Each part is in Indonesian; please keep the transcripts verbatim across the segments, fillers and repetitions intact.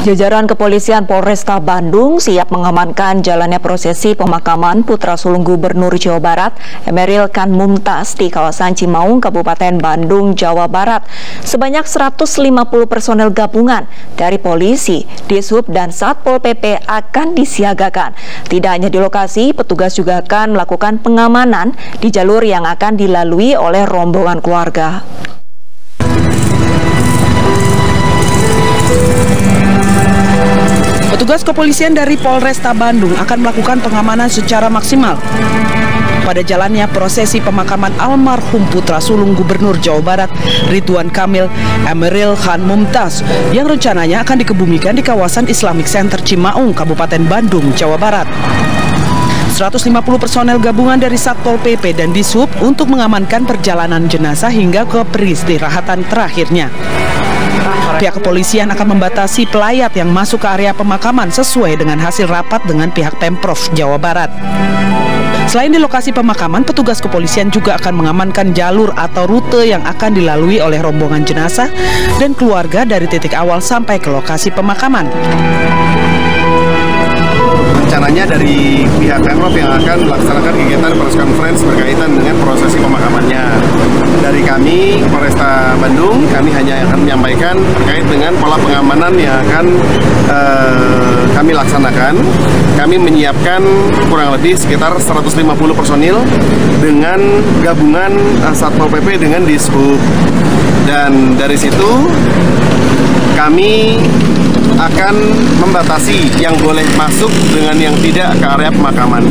Jajaran kepolisian Polresta Bandung siap mengamankan jalannya prosesi pemakaman putra sulung Gubernur Jawa Barat Emmeril Khan Mumtadz di kawasan Cimaung, Kabupaten Bandung, Jawa Barat. Sebanyak seratus lima puluh personel gabungan dari polisi, Dishub, dan Satpol P P akan disiagakan. Tidak hanya di lokasi, petugas juga akan melakukan pengamanan di jalur yang akan dilalui oleh rombongan keluarga. Petugas kepolisian dari Polresta Bandung akan melakukan pengamanan secara maksimal pada jalannya prosesi pemakaman almarhum putra sulung Gubernur Jawa Barat Ridwan Kamil Emmeril Khan Mumtadz yang rencananya akan dikebumikan di kawasan Islamic Center Cimaung, Kabupaten Bandung, Jawa Barat. seratus lima puluh personel gabungan dari Satpol P P dan Dishub untuk mengamankan perjalanan jenazah hingga ke peristirahatan terakhirnya. Pihak kepolisian akan membatasi pelayat yang masuk ke area pemakaman sesuai dengan hasil rapat dengan pihak Pemprov Jawa Barat. Selain di lokasi pemakaman, petugas kepolisian juga akan mengamankan jalur atau rute yang akan dilalui oleh rombongan jenazah dan keluarga dari titik awal sampai ke lokasi pemakaman. Rencananya dari pihak Pemprov yang akan melaksanakan kegiatan press conference berkaitan dengan prosesi pemakamannya. Dari kami, Polresta Bandung, kami hanya akan menyampaikan terkait dengan pola pengamanan yang akan eh, kami laksanakan. Kami menyiapkan kurang lebih sekitar seratus lima puluh personil dengan gabungan eh, Satpol P P dengan Dishub. Dan dari situ kami akan membatasi yang boleh masuk dengan yang tidak ke area pemakaman.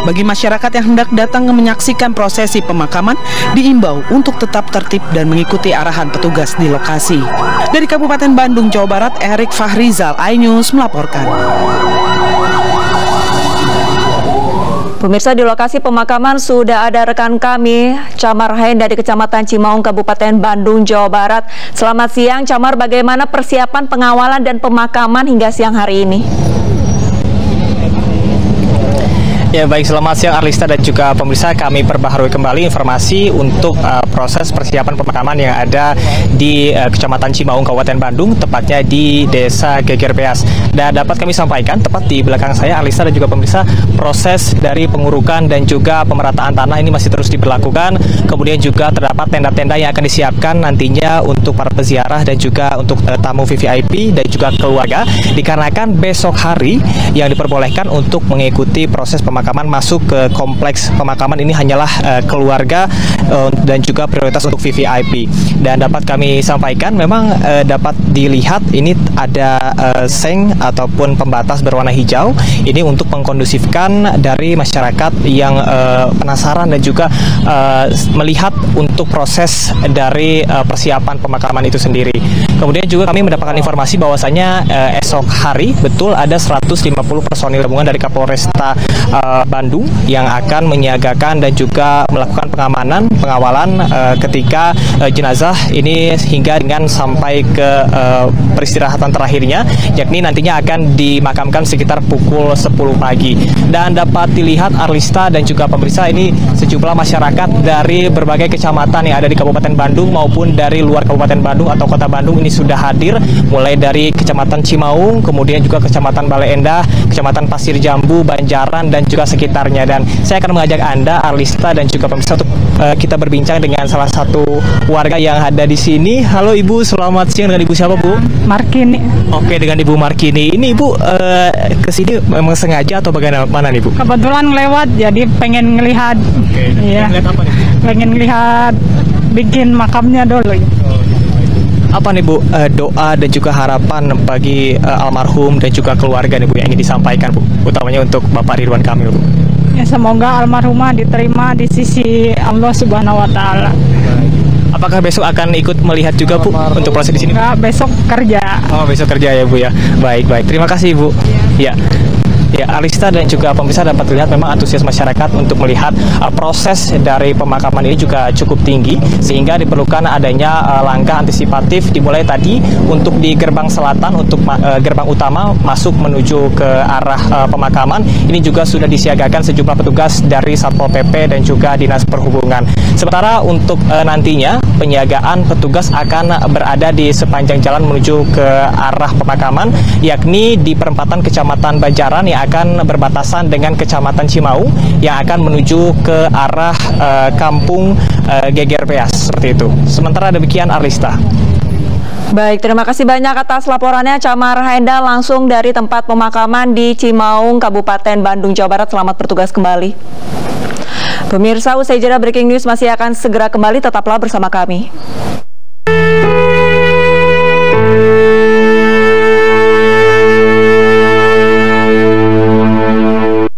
Bagi masyarakat yang hendak datang menyaksikan prosesi pemakaman, diimbau untuk tetap tertib dan mengikuti arahan petugas di lokasi. Dari Kabupaten Bandung, Jawa Barat, Erik Fahrizal, iNews melaporkan. Pemirsa, di lokasi pemakaman sudah ada rekan kami, Camar Hendra dari Kecamatan Cimaung, Kabupaten Bandung, Jawa Barat. Selamat siang, Camar. Bagaimana persiapan pengawalan dan pemakaman hingga siang hari ini? Ya, baik, selamat siang Arlista dan juga pemirsa. Kami perbaharui kembali informasi untuk uh, proses persiapan pemakaman yang ada di uh, Kecamatan Cimaung, Kabupaten Bandung, tepatnya di Desa Geger Beas. Dan dapat kami sampaikan, tepat di belakang saya Arlista dan juga pemirsa, proses dari pengurukan dan juga pemerataan tanah ini masih terus diberlakukan. Kemudian juga terdapat tenda-tenda yang akan disiapkan nantinya untuk para peziarah dan juga untuk uh, tamu V V I P dan juga keluarga, dikarenakan besok hari yang diperbolehkan untuk mengikuti proses pemakaman. Pemakaman masuk ke kompleks pemakaman ini hanyalah uh, keluarga uh, dan juga prioritas untuk V V I P. Dan dapat kami sampaikan memang uh, dapat dilihat ini ada uh, seng ataupun pembatas berwarna hijau ini untuk mengkondusifkan dari masyarakat yang uh, penasaran dan juga uh, melihat untuk proses dari uh, persiapan pemakaman itu sendiri. Kemudian juga kami mendapatkan informasi bahwasanya uh, esok hari betul ada seratus lima puluh personil gabungan dari Kapolresta uh, Bandung yang akan menyiagakan dan juga melakukan pengamanan, pengawalan uh, ketika uh, jenazah ini hingga dengan sampai ke uh, peristirahatan terakhirnya, yakni nantinya akan dimakamkan sekitar pukul sepuluh pagi. Dan dapat dilihat Arlista dan juga pemirsa, ini sejumlah masyarakat dari berbagai kecamatan yang ada di Kabupaten Bandung maupun dari luar Kabupaten Bandung atau Kota Bandung ini sudah hadir, mulai dari Kecamatan Cimaung, kemudian juga Kecamatan Bale Endah, Kecamatan Pasir Jambu, Banjaran, dan juga sekitarnya. Dan saya akan mengajak Anda Arlista dan juga pemirsa untuk uh, kita berbincang dengan salah satu warga yang ada di sini. Halo Ibu, selamat siang. Dengan Ibu siapa, Bu? Markini. Oke, dengan Ibu Markini. Ini Ibu uh, ke sini memang sengaja atau bagaimana nih, Bu? Kebetulan lewat jadi pengen ngelihat. Oke, iya. Pengen ngelihat apa nih? Pengen ngelihat bikin makamnya dulu. Apa nih Bu, uh, doa dan juga harapan bagi uh, almarhum dan juga keluarga nih Bu yang ingin disampaikan Bu, utamanya untuk Bapak Ridwan Kamil Bu? Ya, semoga almarhumah diterima di sisi Allah Subhanahu Wa Taala. Apakah besok akan ikut melihat juga Bu almarhum untuk proses di sini? Enggak, besok kerja. Oh, besok kerja ya Bu ya. Baik baik. Terima kasih Bu. Ya. Ya. Ya, Arlista dan juga pemirsa dapat lihat memang antusias masyarakat untuk melihat uh, proses dari pemakaman ini juga cukup tinggi, sehingga diperlukan adanya uh, langkah antisipatif dimulai tadi untuk di gerbang selatan, untuk uh, gerbang utama masuk menuju ke arah uh, pemakaman ini juga sudah disiagakan sejumlah petugas dari Satpol P P dan juga Dinas Perhubungan. Sementara untuk uh, nantinya penjagaan petugas akan berada di sepanjang jalan menuju ke arah pemakaman, yakni di perempatan Kecamatan Banjaran yang akan berbatasan dengan Kecamatan Cimau yang akan menuju ke arah uh, Kampung uh, Geger Beas, seperti itu. Sementara demikian Arlista. Baik, terima kasih banyak atas laporannya Camar Hendra langsung dari tempat pemakaman di Cimaung, Kabupaten Bandung, Jawa Barat. Selamat bertugas kembali. Pemirsa, usai jeda Breaking News masih akan segera kembali, tetaplah bersama kami.